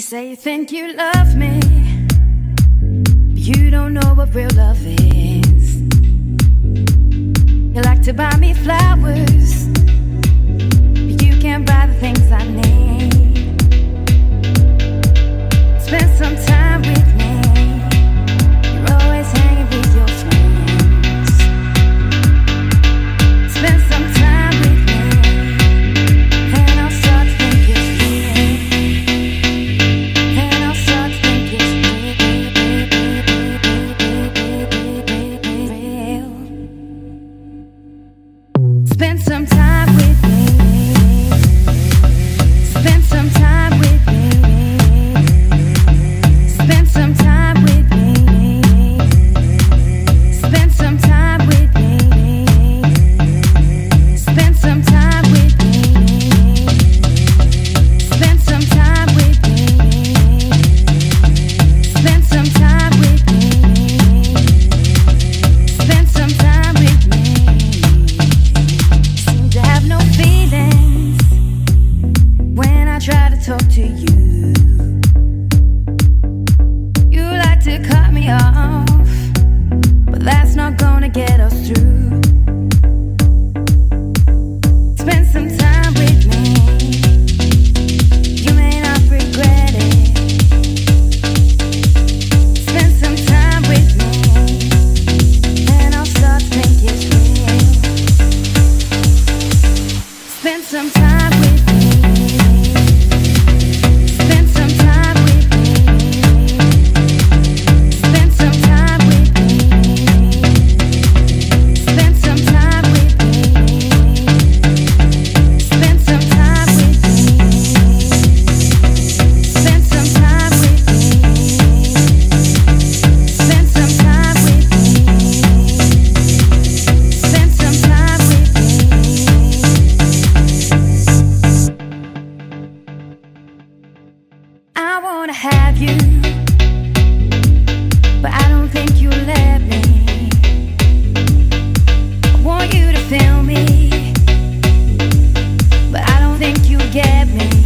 You say you think you love me, but you don't know what real love is. You like to buy me flowers, but you can't buy the things I need. Spend some time with me, you're always hanging with your friends. Spend some time with me. Get me.